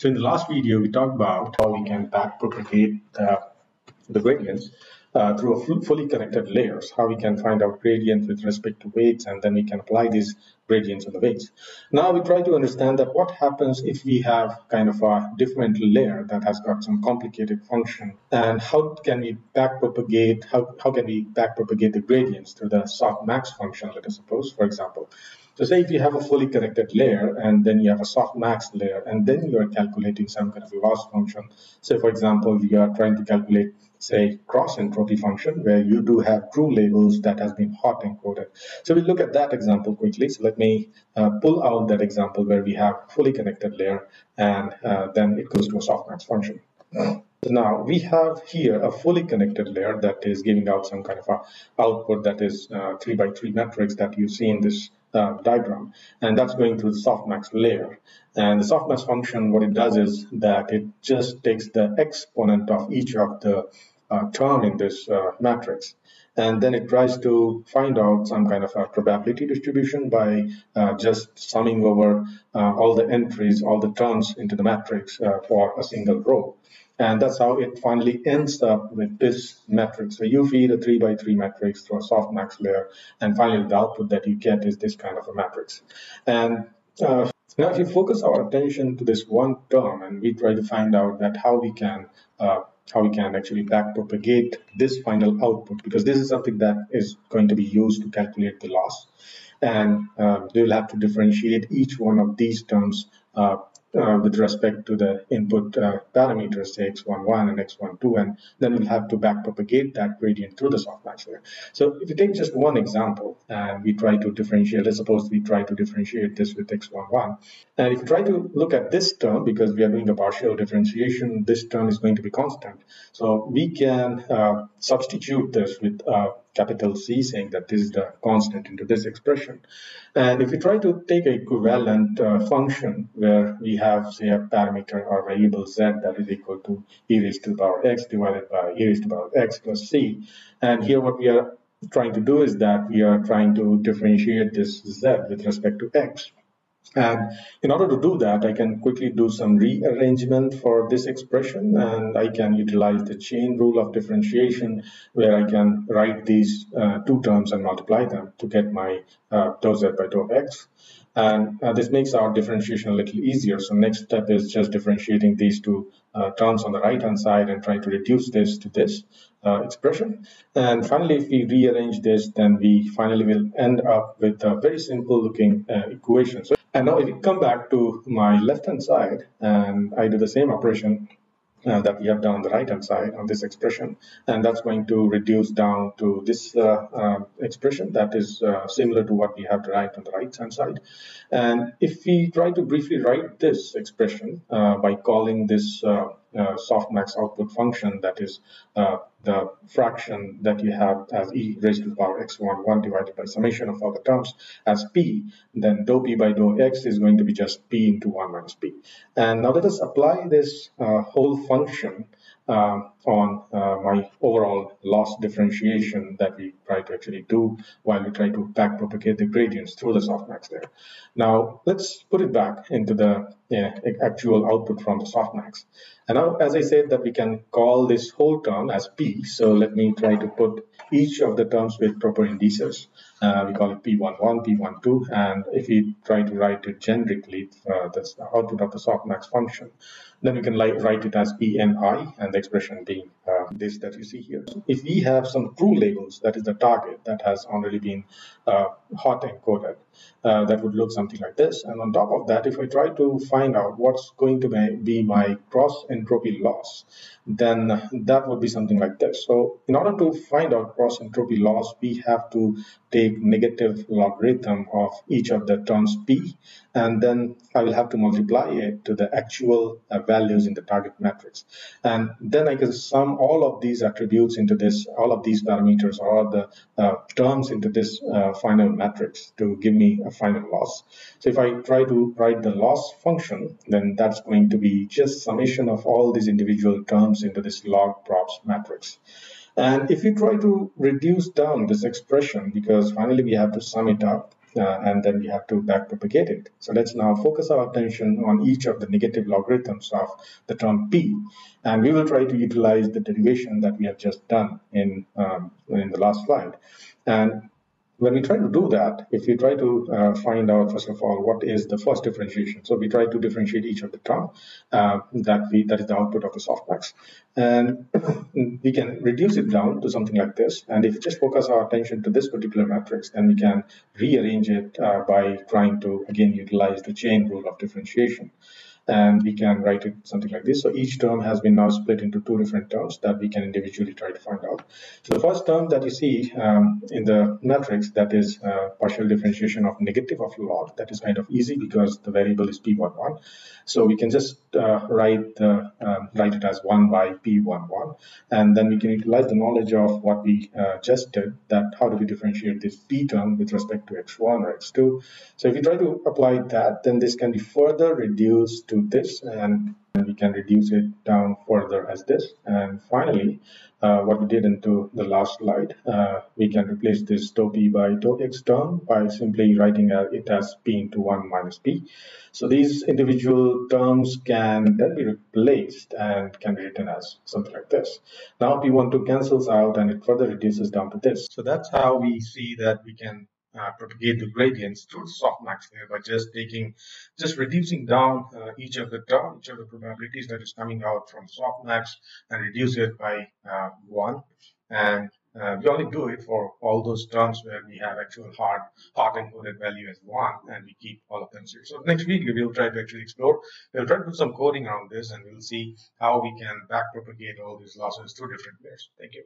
So in the last video, we talked about how we can backpropagate the variance through a fully connected layers, how we can find out gradients with respect to weights, and then we can apply these gradients on the weights. Now we try to understand that what happens if we have kind of a different layer that has got some complicated function, and how can we backpropagate, how can we backpropagate the gradients through the softmax function, let us suppose, for example. So say if you have a fully connected layer and then you have a softmax layer and then you are calculating some kind of a loss function. So for example, you are trying to calculate, say, cross entropy function where you do have true labels that has been hot encoded. So we'll look at that example quickly. So let me pull out that example where we have fully connected layer and then it goes to a softmax function. So now we have here a fully connected layer that is giving out some kind of a output that is 3 by 3 matrix that you see in this diagram, and that's going through the softmax layer. And the softmax function, what it does is that it just takes the exponent of each of the term in this matrix, and then it tries to find out some kind of a probability distribution by just summing over all the entries, all the terms into the matrix for a single row. And that's how it finally ends up with this matrix. So you feed a 3 by 3 matrix through a softmax layer, and finally the output that you get is this kind of a matrix. And now if you focus our attention to this one term, and we try to find out that how we can actually backpropagate this final output, because this is something that is going to be used to calculate the loss. And we will have to differentiate each one of these terms with respect to the input parameters, say x11 and x12, and then we'll have to backpropagate that gradient through the softmax layer. So if you take just one example and we try to differentiate, let's suppose we try to differentiate this with x11, and if you try to look at this term, because we are doing a partial differentiation, this term is going to be constant. So we can substitute this with capital C, saying that this is the constant into this expression. And if we try to take an equivalent function where we have, say, a parameter or variable z that is equal to e raised to the power x divided by e raised to the power x plus c, and here what we are trying to do is that we are trying to differentiate this z with respect to x. And in order to do that, I can quickly do some rearrangement for this expression, and I can utilize the chain rule of differentiation, where I can write these two terms and multiply them to get my dou z by dou x. And this makes our differentiation a little easier. So next step is just differentiating these two terms on the right hand side and try to reduce this to this expression. And finally, if we rearrange this, then we finally will end up with a very simple looking equation. So, and now if you come back to my left hand side and I do the same operation that we have done on the right hand side on this expression, and that's going to reduce down to this expression that is similar to what we have derived on the right hand side. And if we try to briefly write this expression by calling this softmax output function, that is the fraction that you have as e raised to the power x11 divided by summation of all the terms as p, then dou p by dou x is going to be just p into 1 minus p. And now let us apply this whole function on my overall loss differentiation that we try to actually do while we try to backpropagate the gradients through the softmax layer. Now let's put it back into the actual output from the softmax. And now, as I said, that we can call this whole term as p. So let me try to put each of the terms with proper indices. We call it p11, p12, and if we try to write it generically, that's the output of the softmax function, then we can write it as pni, and the expression being this that you see here. If we have some true labels, that is the target that has already been hot encoded, that would look something like this. And on top of that, if I try to find out what's going to be my cross entropy loss, then that would be something like this. So in order to find out cross entropy loss, we have to take negative logarithm of each of the terms p, and then I will have to multiply it to the actual values in the target matrix, and then I can sum all of these attributes into this, all of these parameters or all the terms into this final matrix to give me a final loss. So if I try to write the loss function, then that's going to be just summation of all these individual terms into this log props matrix. And if you try to reduce down this expression, because finally we have to sum it up, and then we have to backpropagate it. So let's now focus our attention on each of the negative logarithms of the term p, and we will try to utilize the derivation that we have just done in the last slide. And when we try to do that, if you try to find out, first of all, what is the first differentiation. So we try to differentiate each of the term that is the output of the softmax. And we can reduce it down to something like this. And if we just focus our attention to this particular matrix, then we can rearrange it by trying to, again, utilize the chain rule of differentiation. And we can write it something like this. So each term has been now split into two different terms that we can individually try to find out. So the first term that you see in the matrix, that is partial differentiation of negative of log, that is kind of easy because the variable is p11. So we can just write it as 1 by p11, and then we can utilize the knowledge of what we just did, that how do we differentiate this p term with respect to x1 or x2. So if you try to apply that, then this can be further reduced to this, and we can reduce it down further as this. And finally, what we did into the last slide, we can replace this tau p by tau x term by simply writing it as p into 1 minus p. So these individual terms can then be replaced and can be written as something like this. Now p12 cancels out and it further reduces down to this. So that's how we see that we can propagate the gradients through softmax here by just reducing down each of the terms, each of the probabilities that is coming out from softmax, and reduce it by 1. And we only do it for all those terms where we have actual hard encoded value as 1, and we keep all of them 0. So next week we will try to actually explore. We'll try to do some coding around this, and we'll see how we can back propagate all these losses through different layers. Thank you.